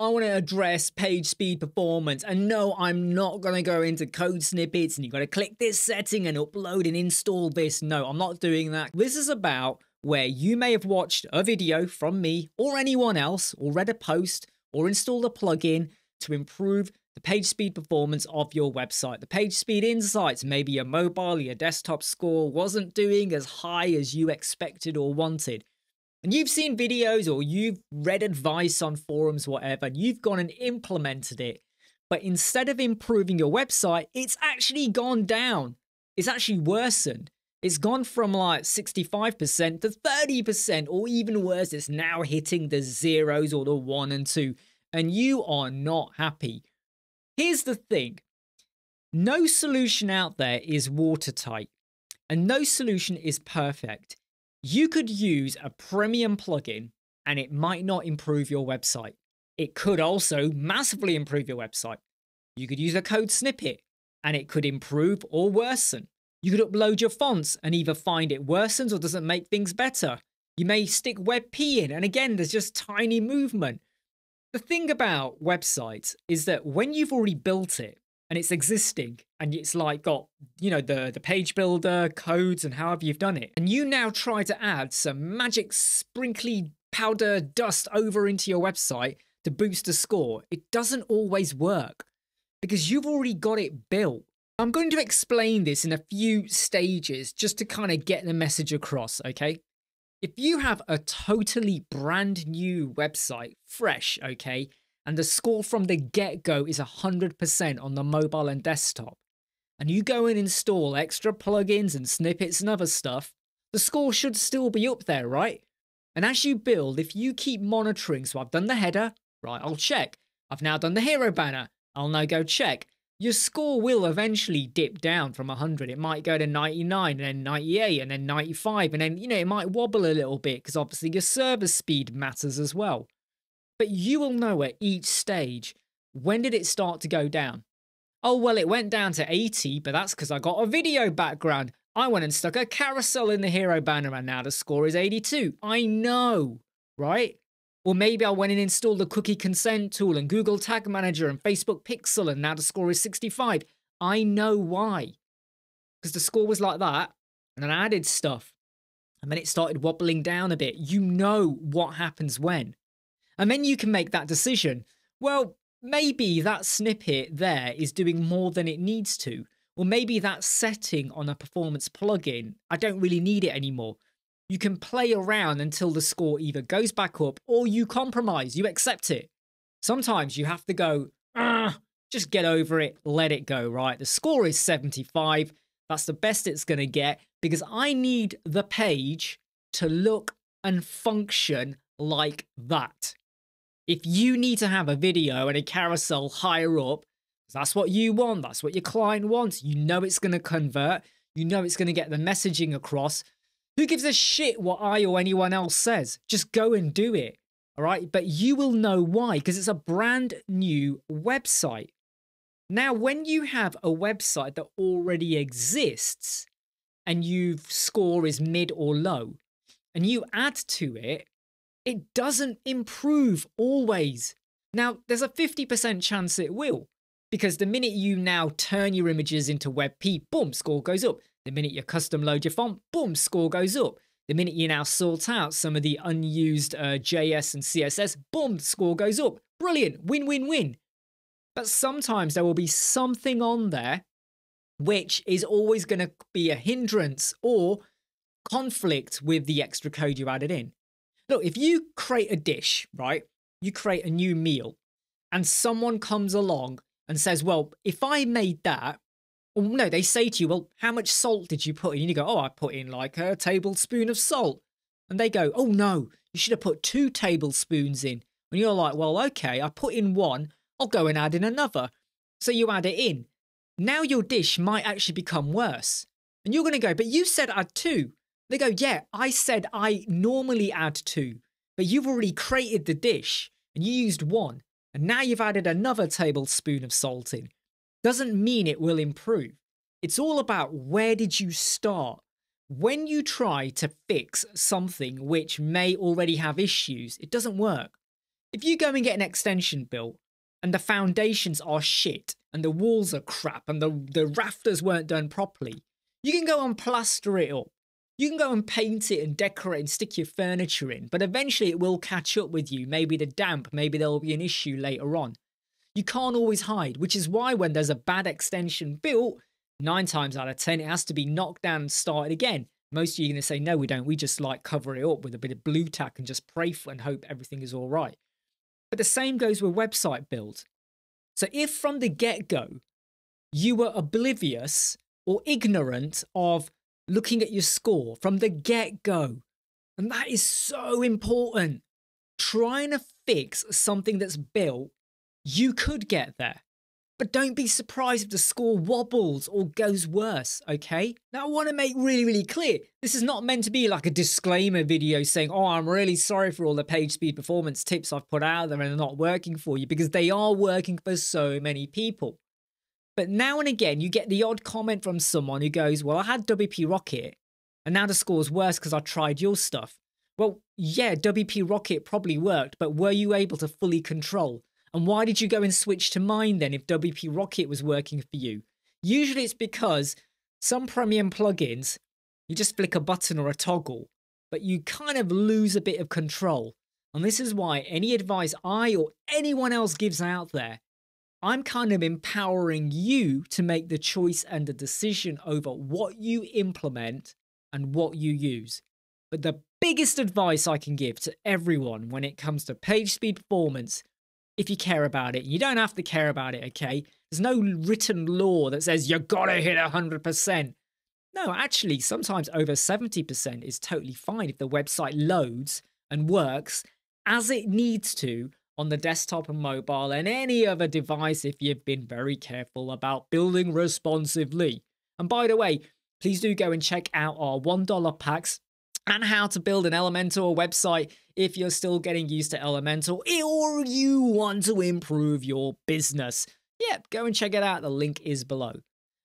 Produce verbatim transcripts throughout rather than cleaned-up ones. I want to address page speed performance, and no, I'm not going to go into code snippets and you've got to click this setting and upload and install this. No, I'm not doing that. This is about where you may have watched a video from me or anyone else, or read a post or installed a plugin to improve the page speed performance of your website. The page speed insights, maybe your mobile, your desktop score wasn't doing as high as you expected or wanted. And you've seen videos or you've read advice on forums, whatever, and you've gone and implemented it. But instead of improving your website, it's actually gone down. It's actually worsened. It's gone from like sixty-five percent to thirty percent, or even worse, it's now hitting the zeros or the one and two, and you are not happy. Here's the thing. No solution out there is watertight, and no solution is perfect. You could use a premium plugin and it might not improve your website. It could also massively improve your website. You could use a code snippet and it could improve or worsen. You could upload your fonts and either find it worsens or doesn't make things better. You may stick WebP in, and again, there's just tiny movement. The thing about websites is that when you've already built it and it's existing, and it's like got, you know, the, the page builder codes and however you've done it, and you now try to add some magic sprinkly powder dust over into your website to boost the score, it doesn't always work because you've already got it built. I'm going to explain this in a few stages just to kind of get the message across, okay? If you have a totally brand new website, fresh, okay, and the score from the get-go is one hundred percent on the mobile and desktop, and you go and install extra plugins and snippets and other stuff, the score should still be up there, right? And as you build, if you keep monitoring, so I've done the header, right, I'll check. I've now done the hero banner, I'll now go check. Your score will eventually dip down from one hundred. It might go to ninety-nine, and then ninety-eight, and then ninety-five, and then, you know, it might wobble a little bit because obviously your server speed matters as well. But you will know at each stage, when did it start to go down? Oh, well, it went down to eighty, but that's because I got a video background. I went and stuck a carousel in the hero banner and now the score is eighty-two. I know, right? Or maybe I went and installed the cookie consent tool and Google Tag Manager and Facebook pixel and now the score is sixty-five. I know why. Because the score was like that and then I added stuff and then it started wobbling down a bit. You know what happens when. And then you can make that decision. Well, maybe that snippet there is doing more than it needs to. Or maybe that setting on a performance plugin, I don't really need it anymore. You can play around until the score either goes back up or you compromise, you accept it. Sometimes you have to go, ah, just get over it, let it go, right? The score is seventy-five. That's the best it's going to get because I need the page to look and function like that. If you need to have a video and a carousel higher up, that's what you want, that's what your client wants, you know it's going to convert, you know it's going to get the messaging across. Who gives a shit what I or anyone else says? Just go and do it, all right? But you will know why, because it's a brand new website. Now, when you have a website that already exists and your score is mid or low and you add to it, it doesn't improve always. Now, there's a fifty percent chance it will, because the minute you now turn your images into WebP, boom, score goes up. The minute you custom load your font, boom, score goes up. The minute you now sort out some of the unused uh, J S and C S S, boom, score goes up. Brilliant, win, win, win. But sometimes there will be something on there which is always going to be a hindrance or conflict with the extra code you added in. Look, if you create a dish, right, you create a new meal and someone comes along and says, well, if I made that, well, no, they say to you, well, how much salt did you put in? And you go, oh, I put in like a tablespoon of salt. And they go, oh, no, you should have put two tablespoons in. And you're like, well, okay, I put in one, I'll go and add in another. So you add it in. Now your dish might actually become worse. And you're going to go, but you said add two. They go, yeah, I said I normally add two, but you've already created the dish and you used one, and now you've added another tablespoon of salt in. Doesn't mean it will improve. It's all about where did you start? When you try to fix something which may already have issues, it doesn't work. If you go and get an extension built and the foundations are shit and the walls are crap and the, the rafters weren't done properly, you can go and plaster it up. You can go and paint it and decorate and stick your furniture in, but eventually it will catch up with you. Maybe the damp, maybe there'll be an issue later on. You can't always hide, which is why when there's a bad extension built, nine times out of ten, it has to be knocked down and started again. Most of you are going to say, no, we don't. We just like cover it up with a bit of Blu-Tack and just pray for and hope everything is all right. But the same goes with website build. So if from the get-go, you were oblivious or ignorant of looking at your score from the get-go, and that is so important. Trying to fix something that's built, you could get there. But don't be surprised if the score wobbles or goes worse, okay? Now, I want to make really, really clear, this is not meant to be like a disclaimer video saying, oh, I'm really sorry for all the page speed performance tips I've put out there and they're not working for you, because they are working for so many people. But now and again, you get the odd comment from someone who goes, well, I had W P Rocket and now the score's worse because I tried your stuff. Well, yeah, W P Rocket probably worked, but were you able to fully control? And why did you go and switch to mine then if W P Rocket was working for you? Usually it's because some premium plugins, you just flick a button or a toggle, but you kind of lose a bit of control. And this is why any advice I or anyone else gives out there, I'm kind of empowering you to make the choice and the decision over what you implement and what you use. But the biggest advice I can give to everyone when it comes to page speed performance, if you care about it, you don't have to care about it, okay? There's no written law that says you gotta hit one hundred percent. No, actually, sometimes over seventy percent is totally fine if the website loads and works as it needs to on the desktop and mobile and any other device if you've been very careful about building responsively. And by the way, please do go and check out our one dollar packs and how to build an Elementor website if you're still getting used to Elementor or you want to improve your business. Yep, go and check it out. The link is below.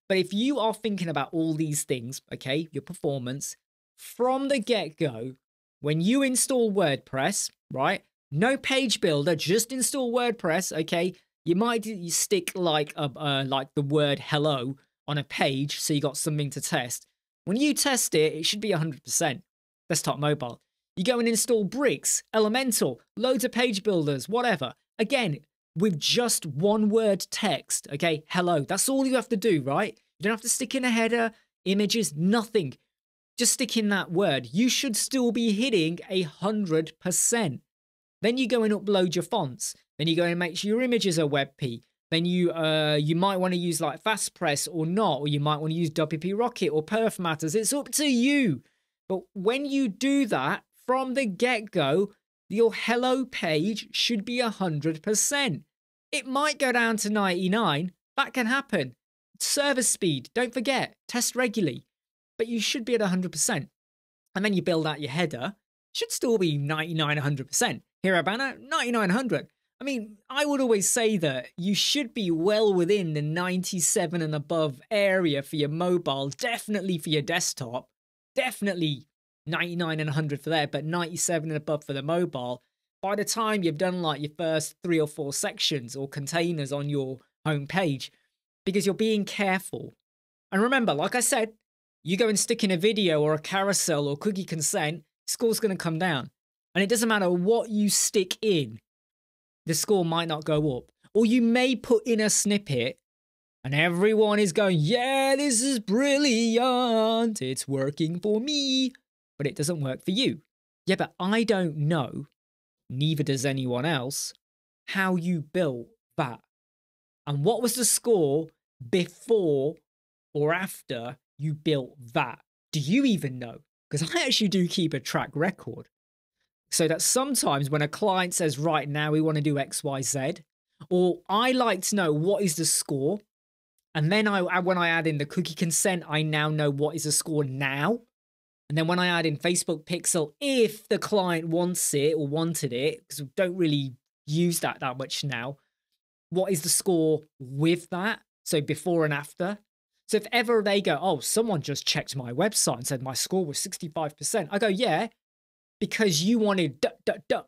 But if you are thinking about all these things, okay, your performance, from the get-go, when you install WordPress, right, no page builder, just install WordPress, okay, you might you stick like, a, uh, like the word hello on a page so you got something to test. When you test it, it should be one hundred percent. Desktop, mobile. You go and install Bricks, Elementor, loads of page builders, whatever. Again, with just one word text, okay? Hello. That's all you have to do, right? You don't have to stick in a header, images, nothing. Just stick in that word. You should still be hitting a hundred percent. Then you go and upload your fonts. Then you go and make sure your images are WebP. Then you uh, you might want to use like FastPress or not, or you might want to use W P Rocket or Perf Matters. It's up to you. But when you do that from the get-go, your hello page should be one hundred percent. It might go down to ninety-nine. That can happen. Server speed, don't forget, test regularly. But you should be at one hundred percent. And then you build out your header. Should still be ninety-nine, one hundred percent. Hero banner, ninety-nine, one hundred. I mean, I would always say that you should be well within the ninety-seven and above area for your mobile, definitely for your desktop. Definitely ninety-nine and one hundred for there, but ninety-seven and above for the mobile. By the time you've done like your first three or four sections or containers on your home page, because you're being careful. And remember, like I said, you go and stick in a video or a carousel or cookie consent, score's going to come down. And it doesn't matter what you stick in, the score might not go up. Or you may put in a snippet and everyone is going, yeah, this is brilliant. It's working for me, but it doesn't work for you. Yeah, but I don't know, neither does anyone else, how you built that. And what was the score before or after you built that? Do you even know? Because I actually do keep a track record. So that sometimes when a client says, right now, we want to do X, Y, Z, or I like to know what is the score. And then I, when I add in the cookie consent, I now know what is the score now. And then when I add in Facebook pixel, if the client wants it or wanted it, because we don't really use that that much now, what is the score with that? So before and after. So if ever they go, oh, someone just checked my website and said my score was sixty-five percent. I go, yeah, because you wanted duh, duh, duh.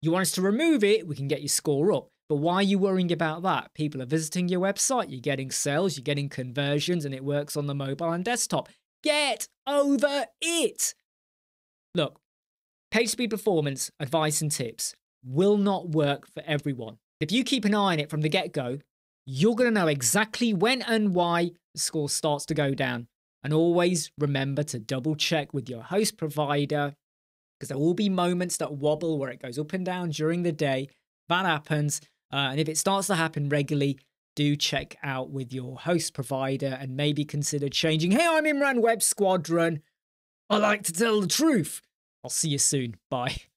You want us to remove it, we can get your score up. But why are you worrying about that? People are visiting your website, you're getting sales, you're getting conversions, and it works on the mobile and desktop. Get over it. Look, page speed performance, advice and tips will not work for everyone. If you keep an eye on it from the get-go, you're going to know exactly when and why the score starts to go down. And always remember to double check with your host provider, because there will be moments that wobble where it goes up and down during the day. That happens. Uh, and if it starts to happen regularly, do check out with your host provider and maybe consider changing. Hey, I'm Imran Web Squadron. I like to tell the truth. I'll see you soon. Bye.